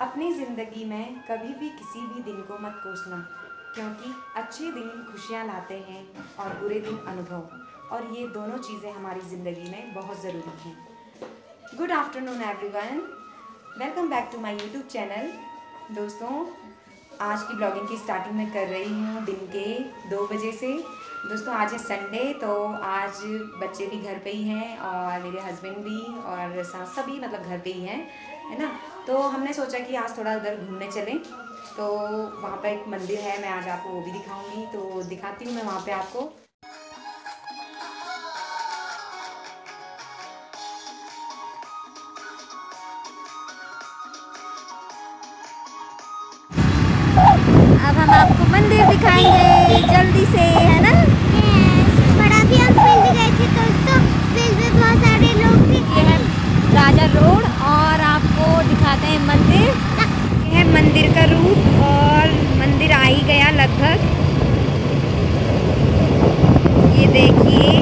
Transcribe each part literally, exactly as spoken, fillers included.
अपनी ज़िंदगी में कभी भी किसी भी दिन को मत कोसना, क्योंकि अच्छे दिन खुशियाँ लाते हैं और बुरे दिन अनुभव, और ये दोनों चीज़ें हमारी ज़िंदगी में बहुत ज़रूरी हैं। Good afternoon everyone, welcome back to my YouTube channel. दोस्तों, आज की ब्लॉगिंग की स्टार्टिंग में कर रही हूँ दिन के दो बजे से। दोस्तों, आज है संडे, तो आज बच्चे भी घर पे ही हैं और मेरे हस्बैंड भी और सास सभी मतलब घर पे ही हैं, है ना। तो हमने सोचा कि आज थोड़ा उधर घूमने चलें, तो वहाँ पर एक मंदिर है, मैं आज आपको वो भी दिखाऊंगी, तो दिखाती हूँ मैं वहाँ पे आपको। अब हम आपको मंदिर दिखाएंगे जल्दी से, है ना। बड़ा भी हम फील्ड गए थे तो उसको फील्ड में बहुत सारे लोग थे। यह है राजा रोड और आपको दिखाते हैं मंदिर। यह है मंदिर का रूप और मंदिर आ ही गया लगभग। ये देखिए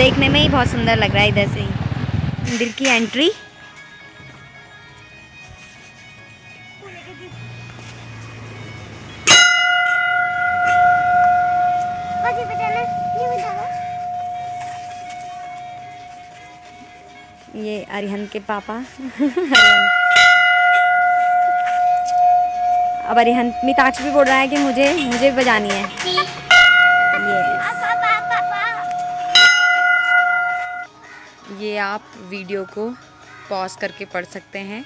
देखने में ही बहुत सुंदर लग रहा है। इधर से ही मंदिर की एंट्री। ये अरिहंत के पापा अब अरिहंत मिताज भी बोल रहा है कि मुझे मुझे बजानी है। ये ये आप वीडियो को पॉज करके पढ़ सकते हैं।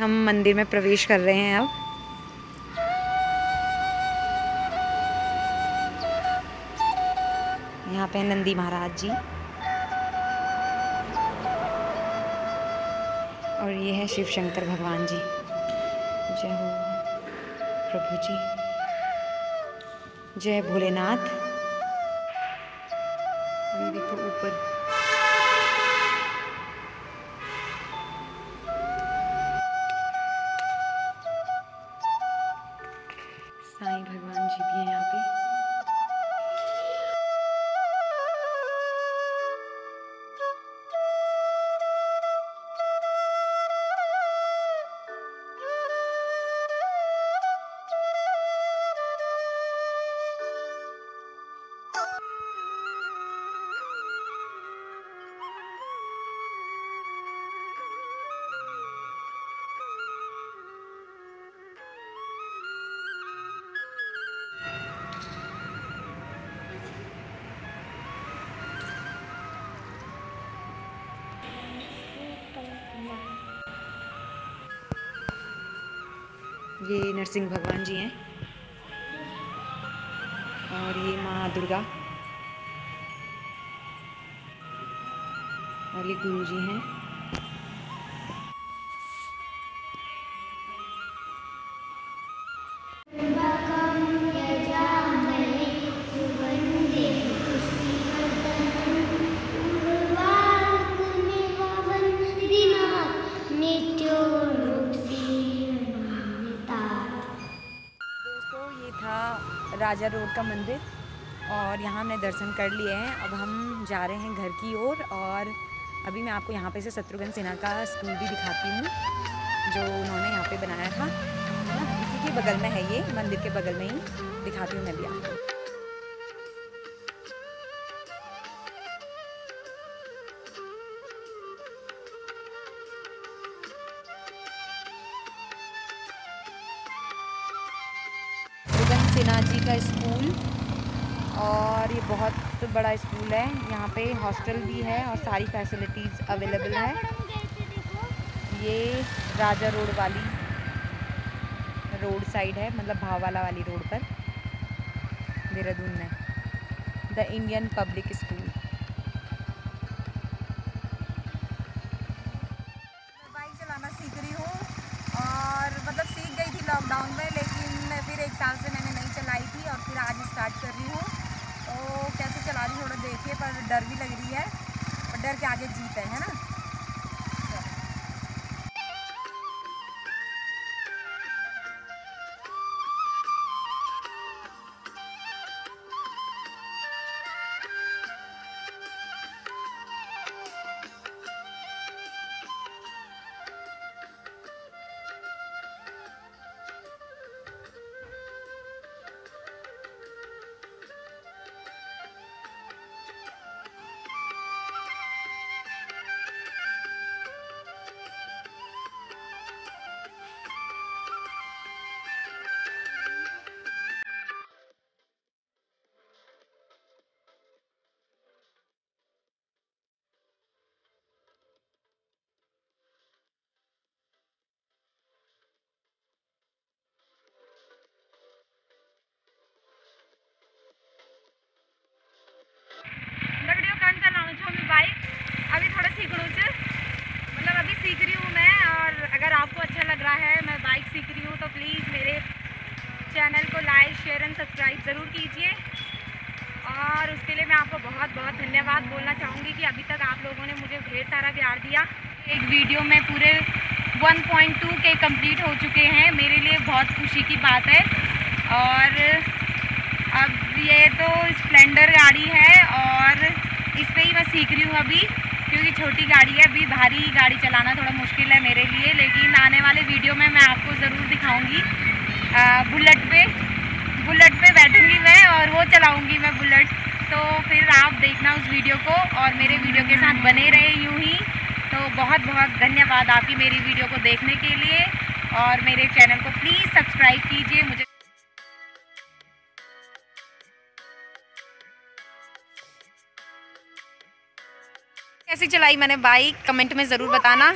हम मंदिर में प्रवेश कर रहे हैं अब। यहाँ पे नंदी महाराज जी और ये है शिव शंकर भगवान जी। जय हो प्रभु जी, जय भोलेनाथ। देखो ऊपर साईं भगवान जी भी हैं यहाँ पे। ये नरसिंह भगवान जी हैं और ये माँ दुर्गा और ये गुरु जी हैं। राजा रोड का मंदिर और यहाँ हमने दर्शन कर लिए हैं। अब हम जा रहे हैं घर की ओर और, और अभी मैं आपको यहाँ पे से शत्रुघ्न सिन्हा का स्कूल भी दिखाती हूँ जो उन्होंने यहाँ पे बनाया था। इसी के बगल में है, ये मंदिर के बगल में ही दिखाती हूँ मैं भी आपको। जी का स्कूल, और ये बहुत बड़ा स्कूल है। यहाँ पे हॉस्टल भी है और सारी फैसिलिटीज़ अवेलेबल है। ये राजा रोड वाली रोड साइड है, मतलब भाववाला वाली रोड पर, देहरादून में। The Indian public school. Bike चलाना सीख रही हूँ और मतलब सीख गई थी लॉकडाउन में, लेकिन मैं फिर एक साल से मैंने चलाई थी और फिर आज स्टार्ट कर रही हूँ। तो कैसे चला रही हूँ थोड़ा देखिए, पर डर भी लग रही है, पर डर के आगे जीत है, है ना। ज़रूर कीजिए। और उसके लिए मैं आपको बहुत बहुत धन्यवाद बोलना चाहूँगी कि अभी तक आप लोगों ने मुझे ढेर सारा प्यार दिया। एक वीडियो में पूरे वन पॉइंट टू के कंप्लीट हो चुके हैं, मेरे लिए बहुत खुशी की बात है। और अब ये तो स्प्लेंडर गाड़ी है और इस पर ही मैं सीख रही हूँ अभी, क्योंकि छोटी गाड़ी है। अभी भारी गाड़ी चलाना थोड़ा मुश्किल है मेरे लिए, लेकिन आने वाले वीडियो में मैं आपको ज़रूर दिखाऊंगी। बुलेट पे बुलेट पे बैठूंगी मैं और वो चलाऊंगी मैं बुलेट। तो फिर आप देखना उस वीडियो को और मेरे वीडियो के साथ बने रहे यूं ही। तो बहुत बहुत धन्यवाद आपकी मेरी वीडियो को देखने के लिए और मेरे चैनल को प्लीज़ सब्सक्राइब कीजिए। मुझे कैसी चलाई मैंने बाइक, कमेंट में ज़रूर बताना।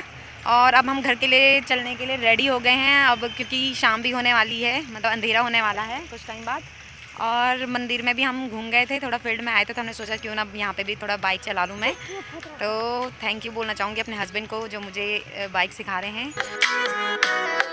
और अब हम घर के लिए चलने के लिए रेडी हो गए हैं अब, क्योंकि शाम भी होने वाली है, मतलब अंधेरा होने वाला है कुछ टाइम बाद। और मंदिर में भी हम घूम गए थे, थोड़ा फील्ड में आए थे, तो हमने सोचा क्यों ना यहाँ पे भी थोड़ा बाइक चला लूँ मैं। तो थैंक यू बोलना चाहूँगी अपने हस्बैंड को जो मुझे बाइक सिखा रहे हैं।